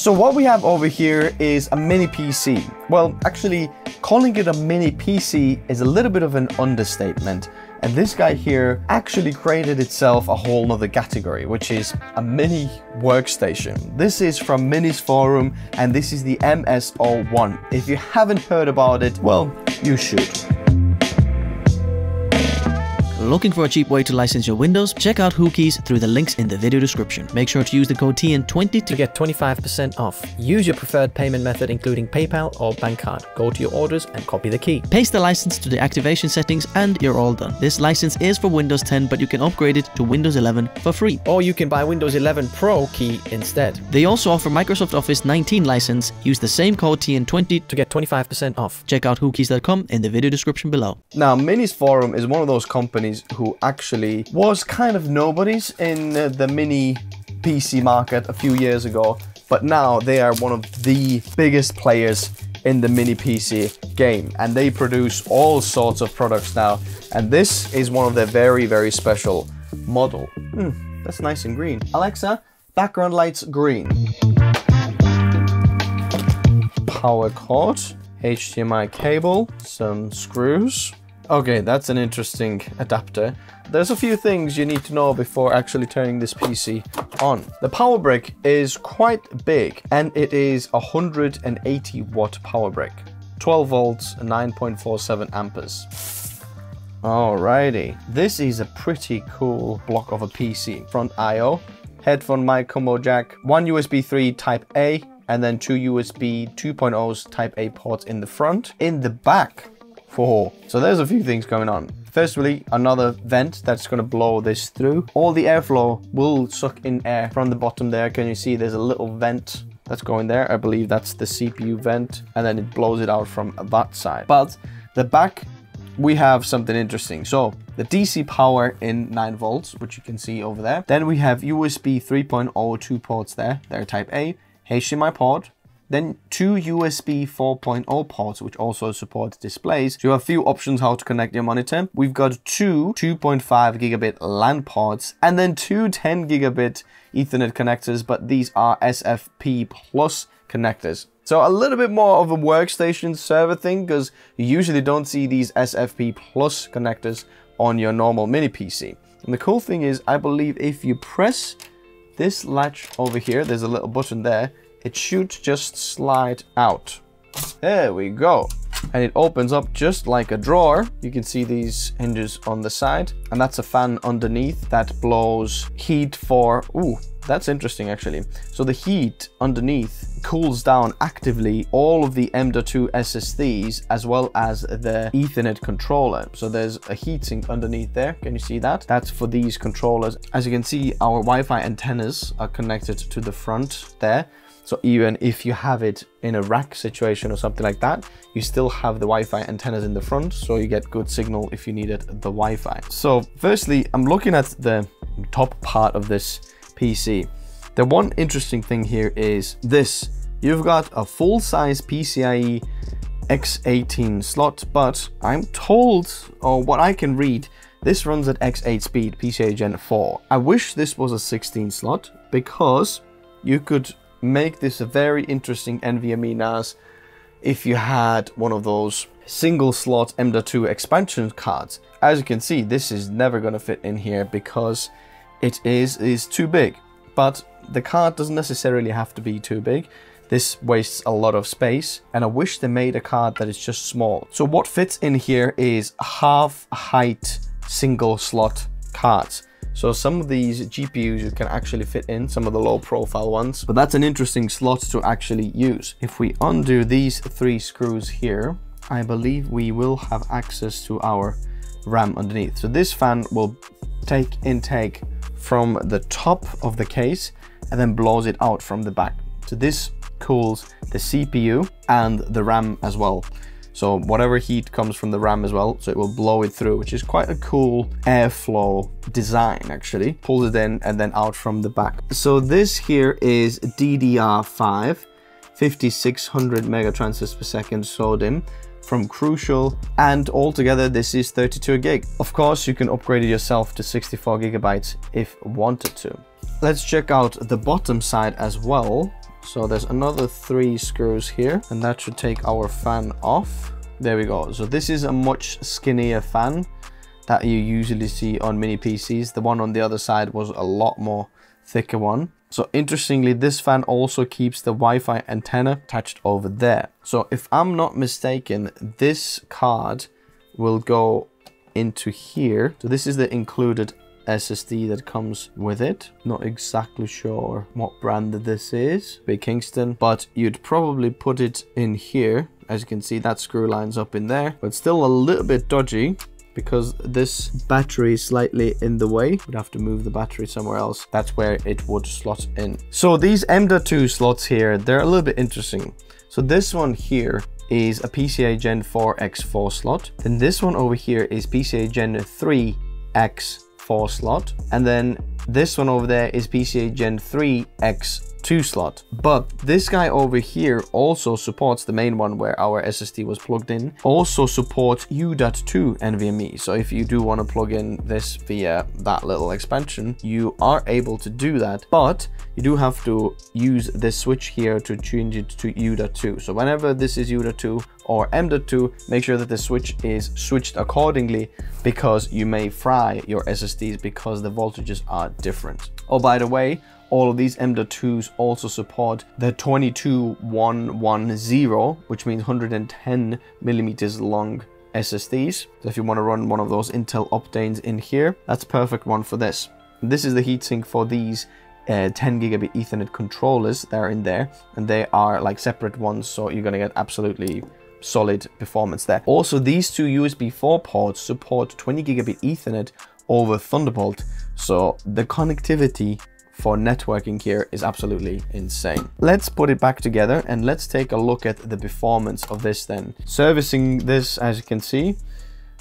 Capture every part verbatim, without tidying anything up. So what we have over here is a mini P C. Well, actually, calling it a mini P C is a little bit of an understatement. And this guy here actually created itself a whole nother category, which is a mini workstation. This is from Minisforum, and this is the M S zero one. If you haven't heard about it, well, you should. Looking for a cheap way to license your Windows? Check out WhoKeys through the links in the video description. Make sure to use the code T N twenty to get twenty-five percent off. Use your preferred payment method including PayPal or bank card. Go to your orders and copy the key. Paste the license to the activation settings and you're all done. This license is for Windows ten, but you can upgrade it to Windows eleven for free. Or you can buy Windows eleven Pro key instead. They also offer Microsoft Office nineteen license. Use the same code T N twenty to get twenty-five percent off. Check out WhoKeys dot com in the video description below. Now, Minisforum is one of those companies who actually was kind of nobodies in the mini P C market a few years ago, but now they are one of the biggest players in the mini P C game, and they produce all sorts of products now, and this is one of their very very special model. Hmm, that's nice and green. Alexa, background lights green. Power cord, H D M I cable, some screws. Okay, that's an interesting adapter. There's a few things you need to know before actually turning this P C on. The power brick is quite big, and it is a one hundred eighty watt power brick. twelve volts and nine point four seven amperes. Alrighty, this is a pretty cool block of a P C. Front I O, headphone mic combo jack, one U S B three type A, and then two U S B two point oh type A ports in the front. In the back, four. So there's a few things going on. Firstly, another vent that's going to blow this through. All the airflow will suck in air from the bottom there. Can you see there's a little vent that's going there? I believe that's the C P U vent, and then it blows it out from that side. But the back, we have something interesting. So the D C power in nine volts, which you can see over there. Then we have U S B three point oh two ports there. They're type A, H D M I port. Then two U S B four point oh ports, which also support displays. So you have a few options how to connect your monitor. We've got two two point five gigabit LAN ports, and then two ten gigabit Ethernet connectors, but these are S F P plus connectors. So a little bit more of a workstation server thing, because you usually don't see these S F P plus connectors on your normal mini P C. And the cool thing is, I believe if you press this latch over here, there's a little button there, it should just slide out. There we go. And it opens up just like a drawer. You can see these hinges on the side, and that's a fan underneath that blows heat for, ooh, that's interesting actually. So the heat underneath cools down actively all of the M dot two S S Ds as well as the Ethernet controller. So there's a heatsink underneath there. Can you see that? That's for these controllers. As you can see, our Wi-Fi antennas are connected to the front there. So even if you have it in a rack situation or something like that, you still have the Wi-Fi antennas in the front, so you get good signal if you need it, the Wi-Fi. So firstly, I'm looking at the top part of this P C. The one interesting thing here is this. You've got a full-size PCIe X eighteen slot, but I'm told, or what I can read, this runs at X eight speed, PCIe Gen four. I wish this was a sixteen slot, because you could make this a very interesting NVMe N A S if you had one of those single slot M dot two expansion cards. As you can see, this is never going to fit in here because it is is too big, but the card doesn't necessarily have to be too big. This wastes a lot of space, and I wish they made a card that is just small. So what fits in here is half height single slot cards. So some of these G P Us you can actually fit in, some of the low profile ones, but that's an interesting slot to actually use. If we undo these three screws here, I believe we will have access to our RAM underneath. So this fan will take intake from the top of the case and then blows it out from the back. So this cools the C P U and the RAM as well. So whatever heat comes from the RAM as well, so it will blow it through, which is quite a cool airflow design actually. Pulls it in and then out from the back. So this here is D D R five, fifty-six hundred megatransfers per second SO DIMM from Crucial, and altogether this is thirty-two gig. Of course, you can upgrade it yourself to sixty-four gigabytes if wanted to. Let's check out the bottom side as well. So there's another three screws here, and that should take our fan off. There we go. So this is a much skinnier fan that you usually see on mini P Cs. The one on the other side was a lot more thicker one. So interestingly, this fan also keeps the Wi-Fi antenna attached over there. So if I'm not mistaken, this card will go into here. So this is the included S S D that comes with it. Not exactly sure what brand this is, big Kingston, but you'd probably put it in here. As you can see, that screw lines up in there, but still a little bit dodgy, because this battery is slightly in the way. We'd have to move the battery somewhere else. That's where it would slot in. So these M dot two slots here, they're a little bit interesting. So this one here is a PCIe Gen four by four slot. Then this one over here is PCIe Gen three by four slot. And then this one over there is PCIe Gen three by two slot. But this guy over here also supports the main one where our S S D was plugged in. Also supports U dot two NVMe. So if you do want to plug in this via that little expansion, you are able to do that. But you do have to use this switch here to change it to U dot two. So whenever this is U dot two or M dot two, make sure that the switch is switched accordingly, because you may fry your S S Ds because the voltages are different. Oh, by the way, all of these M dot twos also support the twenty-two one ten, which means one hundred ten millimeters long S S Ds. So if you want to run one of those Intel Optanes in here, that's a perfect one for this. This is the heatsink for these uh, ten gigabit Ethernet controllers that are in there, and they are like separate ones, so you're going to get absolutely solid performance there. Also, these two U S B four ports support twenty gigabit Ethernet over Thunderbolt, so the connectivity for networking here is absolutely insane. Let's put it back together and let's take a look at the performance of this then. Servicing this, as you can see,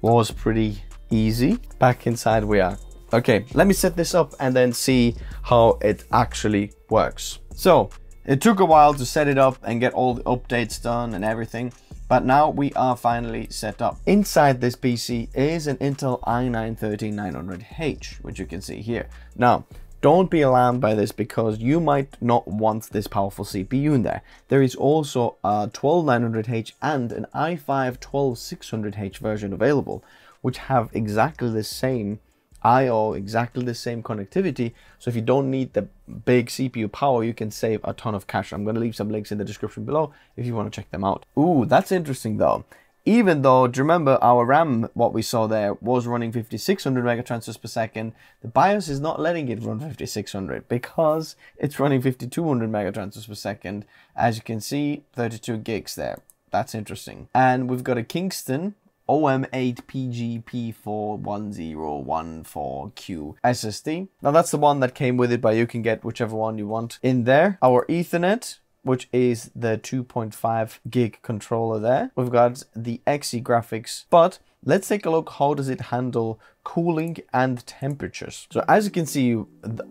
was pretty easy. Back inside we are. Okay, let me set this up and then see how it actually works. So it took a while to set it up and get all the updates done and everything, but now we are finally set up. Inside this P C is an Intel i nine thirteen nine hundred H, which you can see here. Now, don't be alarmed by this, because you might not want this powerful C P U in there. There is also a twelve nine hundred H and an i five twelve six hundred H version available, which have exactly the same I O, exactly the same connectivity. So if you don't need the big C P U power, you can save a ton of cash. I'm going to leave some links in the description below if you want to check them out. Ooh, that's interesting though. Even though, do you remember our RAM, what we saw there, was running fifty-six hundred megatransfers per second, the BIOS is not letting it run fifty-six hundred because it's running fifty-two hundred megatransfers per second. As you can see, thirty-two gigs there. That's interesting. And we've got a Kingston O M eight P G P four one zero one four Q S S D. Now that's the one that came with it, but you can get whichever one you want in there. Our Ethernet, which is the two point five gig controller there. We've got the X E graphics, but let's take a look, how does it handle cooling and temperatures? So as you can see,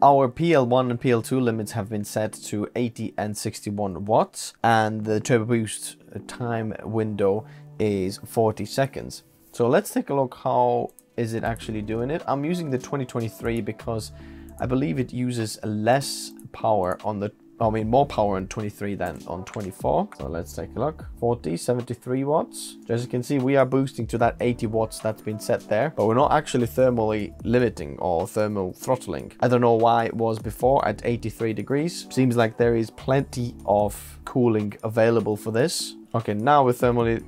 our P L one and P L two limits have been set to eighty and sixty-one watts, and the turbo boost time window is forty seconds. So let's take a look, how is it actually doing it? I'm using the twenty twenty-three because I believe it uses less power on the, I mean more power on twenty-three than on twenty-four. So let's take a look. forty, seventy-three watts. As you can see, we are boosting to that eighty watts that's been set there, but we're not actually thermally limiting or thermal throttling. I don't know why it was before at eighty-three degrees. Seems like there is plenty of cooling available for this. Okay, now we're thermally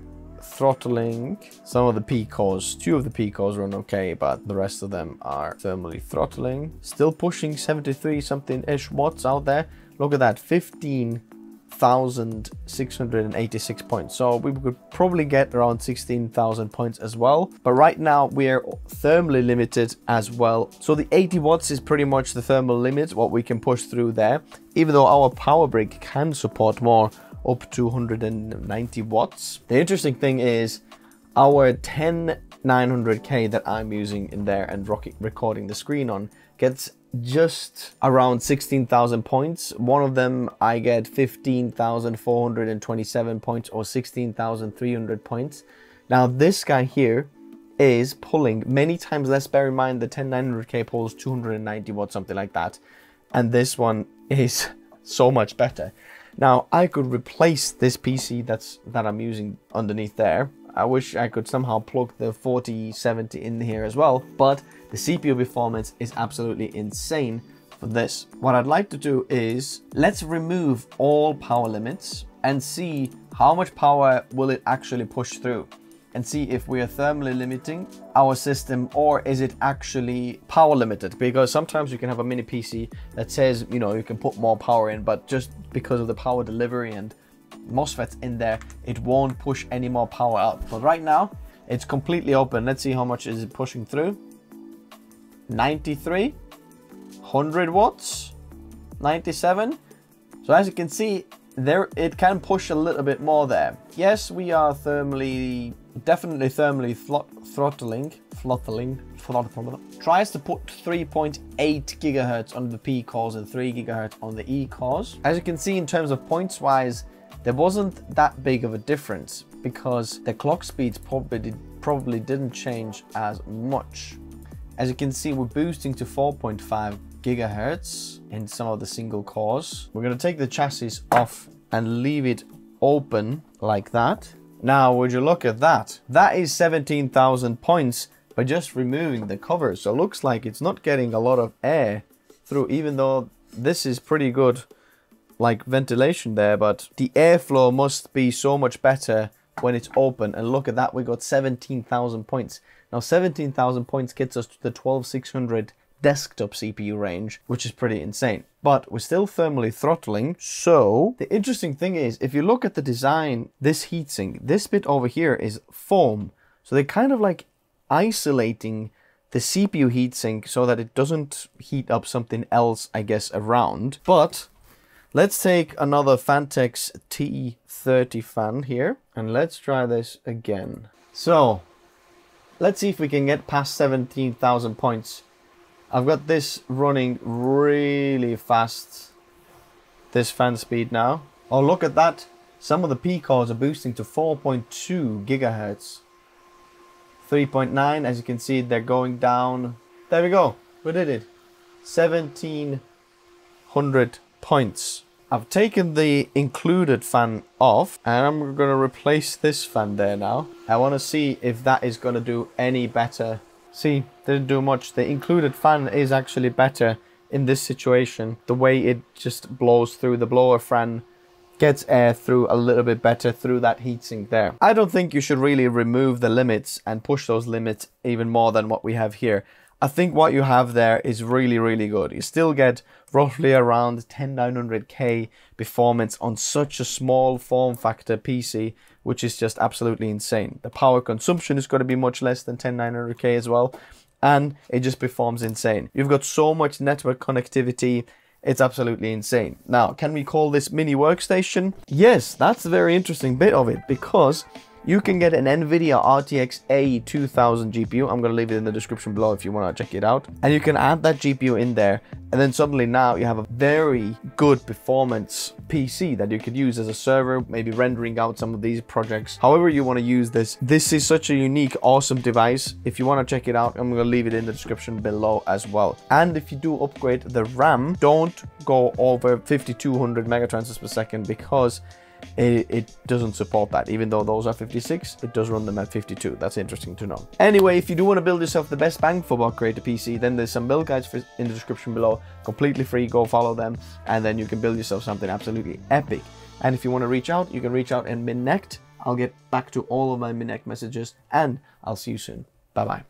throttling some of the P cores. Two of the P cores run okay, but the rest of them are thermally throttling. Still pushing seventy-three something ish watts out there. Look at that, fifteen thousand six hundred eighty-six points. So we could probably get around sixteen thousand points as well. But right now we're thermally limited as well. So the eighty watts is pretty much the thermal limit, what we can push through there, even though our power brick can support more, up to one hundred ninety watts. The interesting thing is our ten nine hundred K that I'm using in there and recording the screen on gets just around sixteen thousand points. One of them I get fifteen thousand four hundred twenty-seven points or sixteen thousand three hundred points. Now this guy here is pulling many times less. Bear in mind the ten nine hundred K pulls two hundred ninety watts, something like that. And this one is so much better. Now, I could replace this P C that's that I'm using underneath there. I wish I could somehow plug the forty seventy in here as well, but the C P U performance is absolutely insane for this. What I'd like to do is, let's remove all power limits and see how much power will it actually push through, and see if we are thermally limiting our system or is it actually power limited, because sometimes you can have a mini P C that says, you know, you can put more power in, but just because of the power delivery and MOSFETs in there, it won't push any more power out. But right now it's completely open. Let's see how much is it pushing through. Ninety-three, one hundred watts, ninety-seven. So as you can see there, it can push a little bit more there. Yes, we are thermally, definitely thermally throttling, throttling, throttling. Tries to put three point eight gigahertz on the P cores and three gigahertz on the E cores. As you can see, in terms of points wise, there wasn't that big of a difference because the clock speeds probably did, probably didn't change as much. As you can see, we're boosting to four point five gigahertz in some of the single cores. We're going to take the chassis off and leave it open like that. Now, would you look at that? That is seventeen thousand points by just removing the cover. So it looks like it's not getting a lot of air through, even though this is pretty good like ventilation there, but the airflow must be so much better when it's open. And look at that, we got seventeen thousand points. Now seventeen thousand points gets us to the twelve six hundred desktop C P U range, which is pretty insane, but we're still thermally throttling. So the interesting thing is, if you look at the design, this heatsink, this bit over here is foam, so they're kind of like isolating the C P U heatsink so that it doesn't heat up something else, I guess, around. But let's take another Phanteks T thirty fan here and let's try this again. So let's see if we can get past seventeen thousand points. I've got this running really fast, this fan speed now. Oh, look at that. Some of the P cores are boosting to four point two gigahertz. three point nine, as you can see, they're going down. There we go. We did it. seventeen hundred points. I've taken the included fan off and I'm going to replace this fan there now. I want to see if that is going to do any better. See, didn't do much. The included fan is actually better in this situation. The way it just blows through, the blower fan gets air through a little bit better through that heatsink there. I don't think you should really remove the limits and push those limits even more than what we have here. I think what you have there is really, really good. You still get roughly around ten nine hundred K performance on such a small form factor P C, which is just absolutely insane. The power consumption is going to be much less than ten nine hundred K as well, and it just performs insane. You've got so much network connectivity, it's absolutely insane. Now, can we call this mini workstation? Yes, that's the very interesting bit of it, because you can get an NVIDIA R T X A two thousand G P U. I'm going to leave it in the description below if you want to check it out. And you can add that G P U in there, and then suddenly now you have a very good performance P C that you could use as a server, maybe rendering out some of these projects, however you want to use this. This is such a unique, awesome device. If you want to check it out, I'm going to leave it in the description below as well. And if you do upgrade the RAM, don't go over fifty-two hundred megatransfers per second, because It, it doesn't support that. Even though those are fifty-six, it does run them at fifty-two. That's interesting to know. Anyway, if you do want to build yourself the best bang for buck creator P C, then there's some build guides for, in the description below, completely free. Go follow them, and then you can build yourself something absolutely epic. And if you want to reach out, you can reach out in Minnect. I'll get back to all of my Minnect messages, and I'll see you soon. Bye bye.